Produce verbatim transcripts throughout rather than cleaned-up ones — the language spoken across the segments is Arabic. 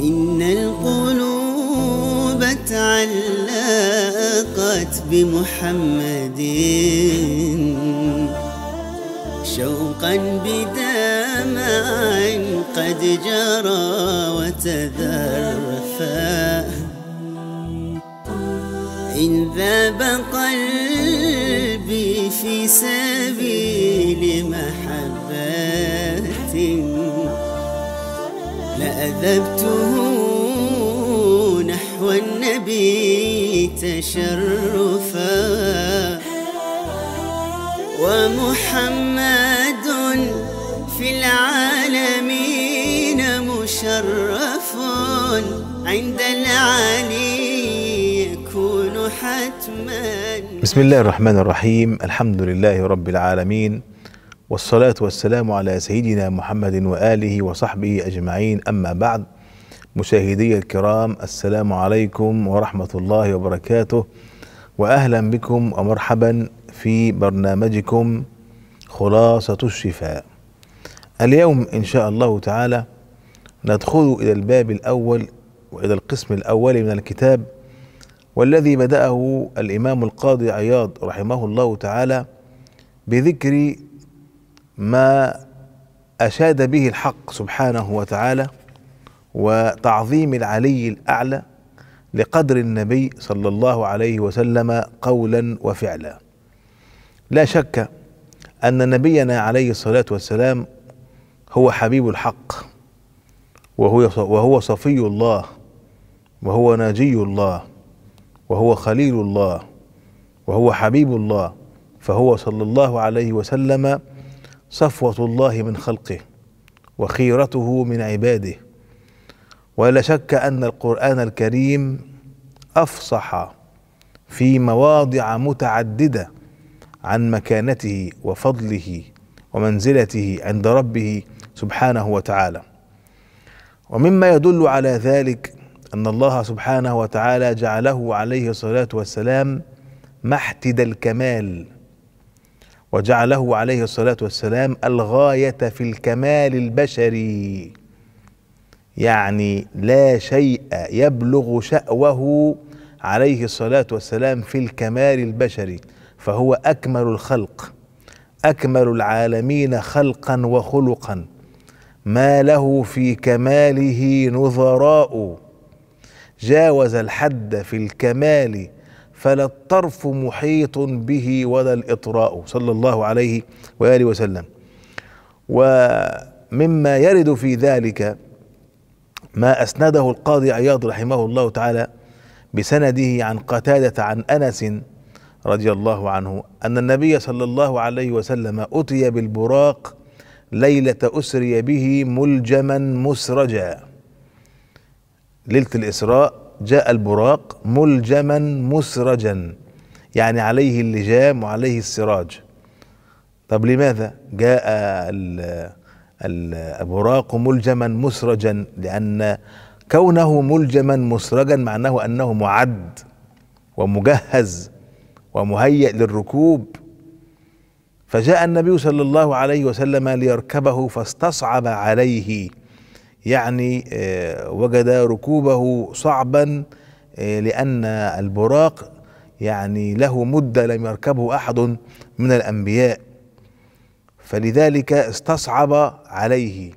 إن القلوب تعلقت بمحمد شوقا بدمع قد جرى وتذرفا، إن ذاب قلبي في سبيل محبة لأذبته نحو النبي تشرفا، ومحمد في العالمين مشرف عند العلي يكون حتما. بسم الله الرحمن الرحيم، الحمد لله رب العالمين، والصلاة والسلام على سيدنا محمد وآله وصحبه أجمعين. أما بعد، مشاهدي الكرام، السلام عليكم ورحمة الله وبركاته، وأهلا بكم ومرحبا في برنامجكم خلاصة الشفاء. اليوم إن شاء الله تعالى ندخل إلى الباب الأول وإلى القسم الأول من الكتاب، والذي بدأه الإمام القاضي عياض رحمه الله تعالى بذكر ما أشاد به الحق سبحانه وتعالى وتعظيم العلي الأعلى لقدر النبي صلى الله عليه وسلم قولا وفعلا. لا شك أن نبينا عليه الصلاة والسلام هو حبيب الحق، وهو وهو صفي الله، وهو ناجي الله، وهو خليل الله، وهو حبيب الله، فهو صلى الله عليه وسلم صفوة الله من خلقه وخيرته من عباده. ولا شك أن القرآن الكريم أفصح في مواضع متعددة عن مكانته وفضله ومنزلته عند ربه سبحانه وتعالى. ومما يدل على ذلك أن الله سبحانه وتعالى جعله عليه الصلاة والسلام محتد الكمال، وجعله عليه الصلاة والسلام الغاية في الكمال البشري، يعني لا شيء يبلغ شأوه عليه الصلاة والسلام في الكمال البشري، فهو أكمل الخلق، أكمل العالمين خلقا وخلقا، ما له في كماله نظراء، جاوز الحد في الكمال فلا الطرف محيط به ولا الإطراء، صلى الله عليه وآله وسلم. ومما يرد في ذلك ما أسنده القاضي عياض رحمه الله تعالى بسنده عن قتادة عن أنس رضي الله عنه أن النبي صلى الله عليه وسلم أتي بالبراق ليلة أسري به ملجما مسرجا. ليلة الإسراء جاء البراق ملجما مسرجا، يعني عليه اللجام وعليه السراج. طب لماذا جاء البراق ملجما مسرجا؟ لأن كونه ملجما مسرجا معناه أنه معد ومجهز ومهيئ للركوب، فجاء النبي صلى الله عليه وسلم ليركبه فاستصعب عليه، يعني وجد ركوبه صعبا، لأن البراق يعني له مدة لم يركبه أحد من الأنبياء، فلذلك استصعب عليه.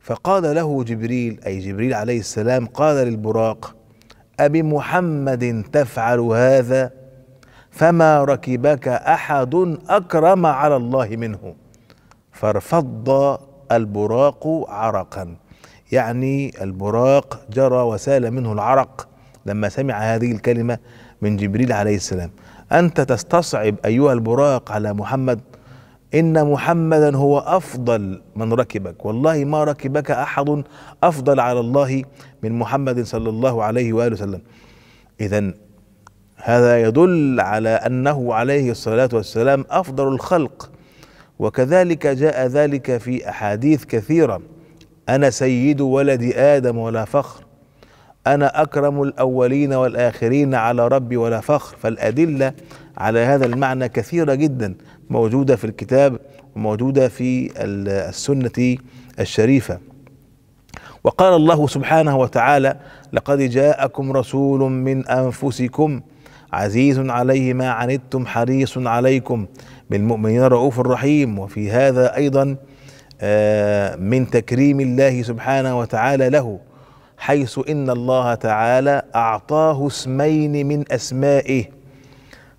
فقال له جبريل، أي جبريل عليه السلام، قال للبراق: أبي محمد تفعل هذا؟ فما ركبك أحد أكرم على الله منه. فارفض البراق عرقا، يعني البراق جرى وسال منه العرق لما سمع هذه الكلمة من جبريل عليه السلام. أنت تستصعب أيها البراق على محمد؟ إن محمدا هو أفضل من ركبك، والله ما ركبك أحد أفضل على الله من محمد صلى الله عليه وآله وسلم. إذن هذا يدل على أنه عليه الصلاة والسلام أفضل الخلق، وكذلك جاء ذلك في أحاديث كثيرة: أنا سيد ولد آدم ولا فخر، أنا أكرم الأولين والآخرين على ربي ولا فخر. فالأدلة على هذا المعنى كثيرة جدا موجودة في الكتاب وموجودة في السنة الشريفة. وقال الله سبحانه وتعالى: لقد جاءكم رسول من أنفسكم عزيز عليه ما عنتم حريص عليكم بالمؤمنين رؤوف رحيم. وفي هذا أيضا من تكريم الله سبحانه وتعالى له، حيث إن الله تعالى أعطاه اسمين من أسمائه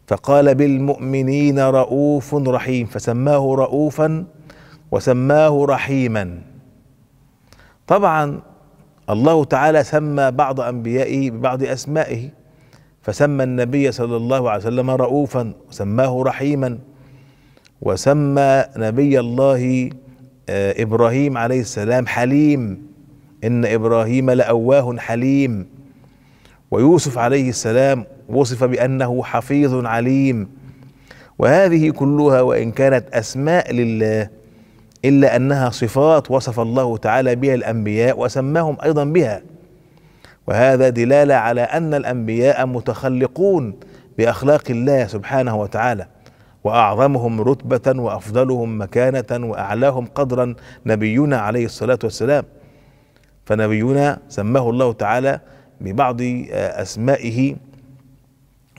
فقال بالمؤمنين رؤوف رحيم، فسماه رؤوفا وسماه رحيما. طبعا الله تعالى سمى بعض أنبيائه ببعض أسمائه، فسمى النبي صلى الله عليه وسلم رؤوفا وسماه رحيما، وسمى نبي الله إبراهيم عليه السلام حليم، إن إبراهيم لأواه حليم. ويوسف عليه السلام وصف بأنه حفيظ عليم. وهذه كلها وإن كانت أسماء لله إلا أنها صفات وصف الله تعالى بها الأنبياء وسماهم أيضا بها، وهذا دلالة على أن الأنبياء متخلقون بأخلاق الله سبحانه وتعالى، وأعظمهم رتبة وأفضلهم مكانة وأعلاهم قدرا نبينا عليه الصلاة والسلام. فنبينا سماه الله تعالى ببعض أسمائه.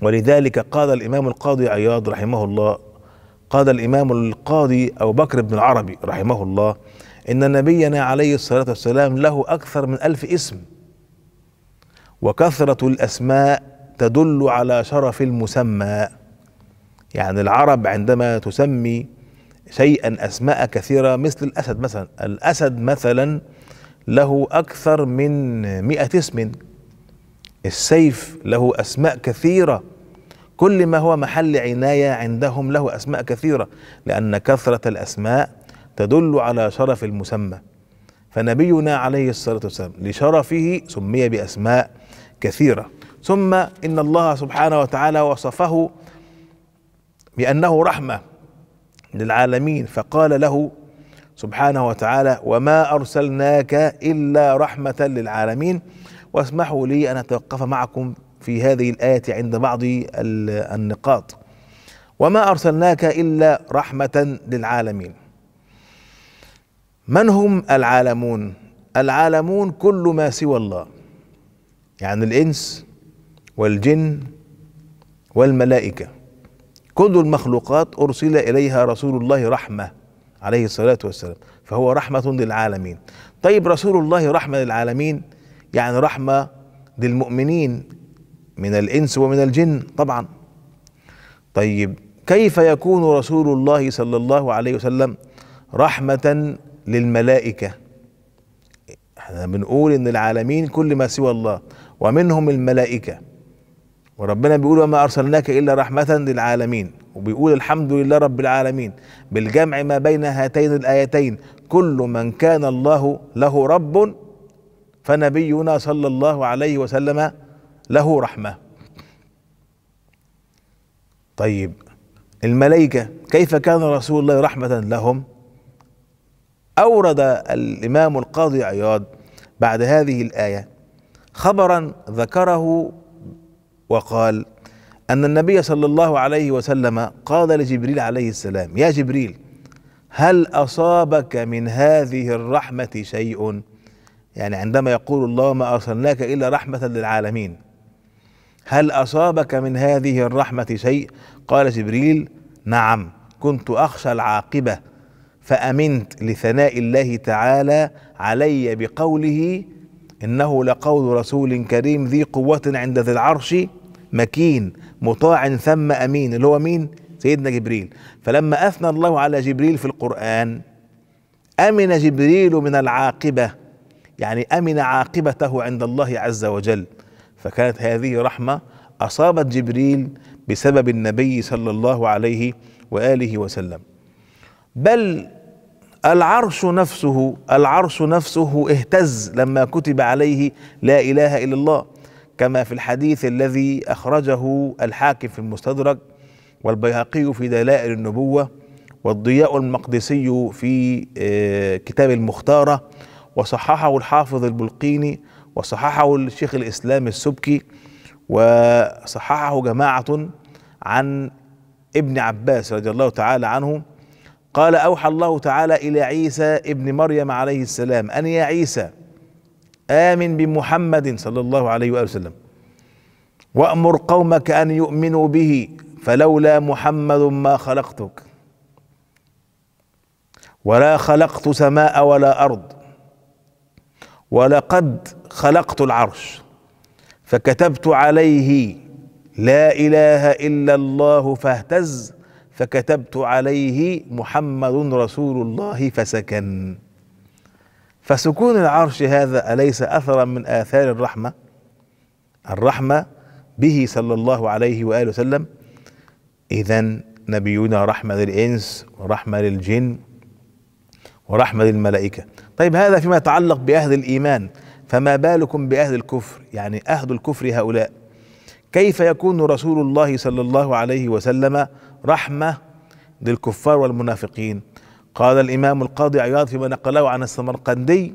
ولذلك قال الإمام القاضي عياض رحمه الله، قال الإمام القاضي أبو بكر بن العربي رحمه الله: إن نبينا عليه الصلاة والسلام له أكثر من ألف اسم، وكثرة الأسماء تدل على شرف المسمى. يعني العرب عندما تسمي شيئا أسماء كثيرة، مثل الأسد مثلا، الأسد مثلا له أكثر من مئة اسم، السيف له أسماء كثيرة، كل ما هو محل عناية عندهم له أسماء كثيرة، لأن كثرة الأسماء تدل على شرف المسمى. فنبينا عليه الصلاة والسلام لشرفه سمي بأسماء كثيرة. ثم إن الله سبحانه وتعالى وصفه بأنه رحمة للعالمين، فقال له سبحانه وتعالى: وما أرسلناك إلا رحمة للعالمين. واسمحوا لي أن أتوقف معكم في هذه الآية عند بعض النقاط. وما أرسلناك إلا رحمة للعالمين، من هم العالمون؟ العالمون كل ما سوى الله، يعني الإنس والجن والملائكة، كل المخلوقات أرسل إليها رسول الله رحمة عليه الصلاة والسلام، فهو رحمة للعالمين. طيب رسول الله رحمة للعالمين، يعني رحمة للمؤمنين من الإنس ومن الجن طبعا. طيب كيف يكون رسول الله صلى الله عليه وسلم رحمة للملائكة؟ احنا بنقول ان العالمين كل ما سوى الله ومنهم الملائكة، وربنا بيقول وما أرسلناك إلا رحمة للعالمين، وبيقول الحمد لله رب العالمين، بالجمع ما بين هاتين الآيتين كل من كان الله له رب فنبينا صلى الله عليه وسلم له رحمة. طيب الملائكة كيف كان رسول الله رحمة لهم؟ أورد الإمام القاضي عياض بعد هذه الآية خبرا ذكره وقال أن النبي صلى الله عليه وسلم قال لجبريل عليه السلام: يا جبريل هل أصابك من هذه الرحمة شيء؟ يعني عندما يقول الله ما أرسلناك إلا رحمة للعالمين، هل أصابك من هذه الرحمة شيء؟ قال جبريل: نعم، كنت أخشى العاقبة فأمنت لثناء الله تعالى علي بقوله: إنه لقول رسول كريم ذي قوة عند ذي العرش مكين مطاع ثم أمين. اللي هو مين؟ سيدنا جبريل. فلما أثنى الله على جبريل في القرآن أمن جبريل من العاقبة، يعني أمن عاقبته عند الله عز وجل، فكانت هذه رحمة أصابت جبريل بسبب النبي صلى الله عليه وآله وسلم. بل العرش نفسه العرش نفسه اهتز لما كتب عليه لا إله إلا الله، كما في الحديث الذي أخرجه الحاكم في المستدرك والبيهقي في دلائل النبوة والضياء المقدسي في كتاب المختارة، وصححه الحافظ البلقيني، وصححه الشيخ الإسلام السبكي، وصححه جماعة عن ابن عباس رضي الله تعالى عنه قال: أوحى الله تعالى إلى عيسى ابن مريم عليه السلام أن يا عيسى آمن بمحمد صلى الله عليه وآله وسلم وأمر قومك أن يؤمنوا به فلولا محمد ما خلقتك ولا خلقت سماء ولا أرض ولقد خلقت العرش فكتبت عليه لا إله إلا الله فاهتز فكتبت عليه محمد رسول الله فسكن. فسكون العرش هذا أليس أثرا من آثار الرحمة الرحمة به صلى الله عليه وآله وسلم؟ إذن نبينا رحمة للإنس ورحمة للجن ورحمة للملائكة. طيب، هذا فيما يتعلق بأهل الإيمان، فما بالكم بأهل الكفر؟ يعني أهل الكفر هؤلاء كيف يكون رسول الله صلى الله عليه وسلم رحمة للكفار والمنافقين؟ قال الإمام القاضي عياض فيما نقله عن السمرقندي: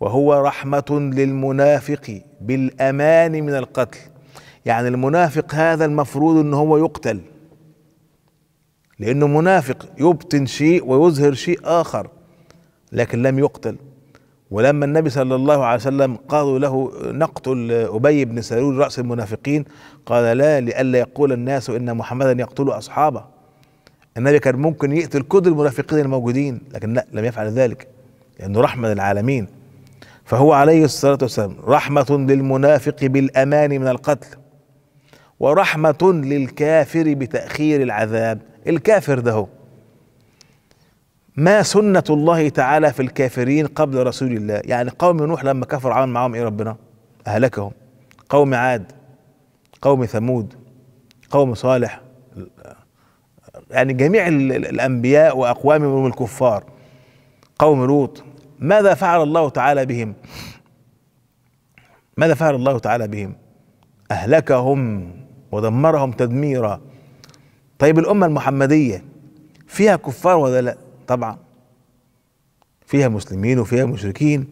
وهو رحمة للمنافق بالأمان من القتل. يعني المنافق هذا المفروض أنه هو يقتل لأنه منافق، يبطن شيء ويظهر شيء آخر، لكن لم يقتل. ولما النبي صلى الله عليه وسلم قالوا له: نقتل أبي بن سلول رأس المنافقين، قال: لا، لئلا يقول الناس إن محمدا يقتل أصحابه. النبي كان ممكن يقتل كل المنافقين الموجودين، لكن لا، لم يفعل ذلك لأنه رحمة للعالمين. فهو عليه الصلاة والسلام رحمة للمنافق بالأمان من القتل، ورحمة للكافر بتأخير العذاب. الكافر ده هو ما سنة الله تعالى في الكافرين قبل رسول الله. يعني قوم نوح لما كفر عمل معهم ايه ربنا؟ أهلكهم. قوم عاد، قوم ثمود، قوم صالح، يعني جميع الأنبياء وأقوامهم الكفار، قوم لوط. ماذا فعل الله تعالى بهم؟ ماذا فعل الله تعالى بهم؟ أهلكهم ودمرهم تدميرا. طيب، الأمة المحمدية فيها كفار ولا لا؟ طبعا فيها مسلمين وفيها مشركين.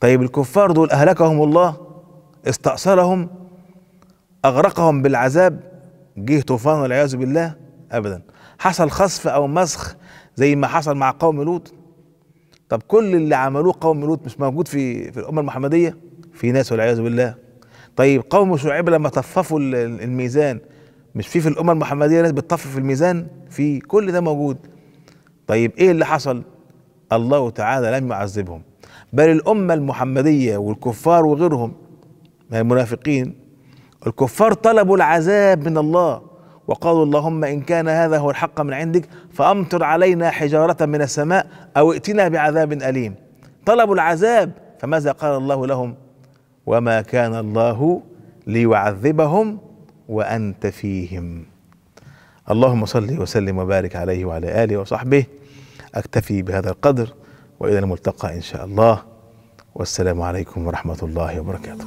طيب، الكفار دول أهلكهم الله؟ استأصلهم؟ أغرقهم بالعذاب؟ جه طوفان والعياذ بالله؟ أبدا. حصل خسف أو مسخ زي ما حصل مع قوم لوط؟ طب كل اللي عملوه قوم لوط مش موجود في في الأمة المحمدية؟ في ناس والعياذ بالله. طيب، قوم شعيب لما طففوا الميزان مش في في الأمة المحمدية ناس بتطفف الميزان؟ في، كل ده موجود. طيب، ايه اللي حصل؟ الله تعالى لم يعذبهم، بل الأمة المحمدية والكفار وغيرهم من المنافقين، الكفار طلبوا العذاب من الله وقالوا: اللهم إن كان هذا هو الحق من عندك فأمطر علينا حجارة من السماء أو ائتنا بعذاب أليم. طلبوا العذاب، فماذا قال الله لهم؟ وما كان الله ليعذبهم وأنت فيهم. اللهم صل وسلم وبارك عليه وعلى آله وصحبه. أكتفي بهذا القدر، وإلى الملتقى إن شاء الله، والسلام عليكم ورحمة الله وبركاته.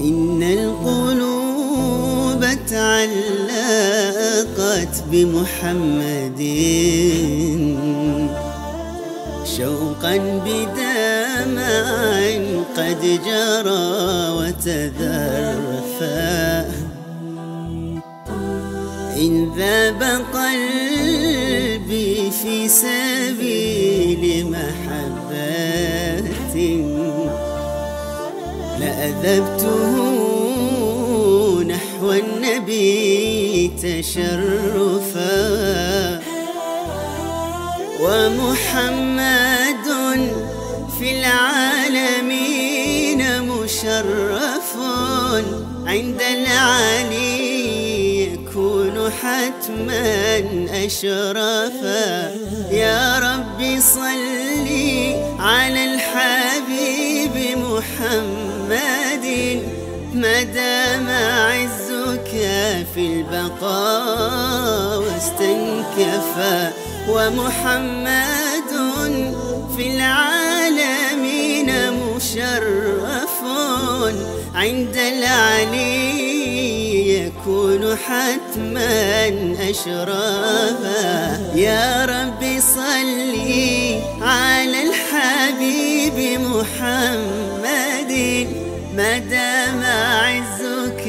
إن القلوب تعلقت بمحمد شوقا بدمع قد جرى وتذرفا. إن ذاب قلبي في سبيل محبة لأذبته نحو النبي تشرفا. ومحمد في العالمين مشرف عند العلي يكون حتما أشرفا. يا رب صل على الحبيب محمد ما دام عزك في البقاء واستنكفا. ومحمد في العالمين مشرف عند العلي يكون حتما أشربها. يا ربي صلي على الحبيب محمد ما دام عزك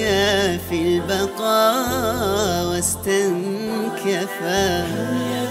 في البقاء واستنكفا.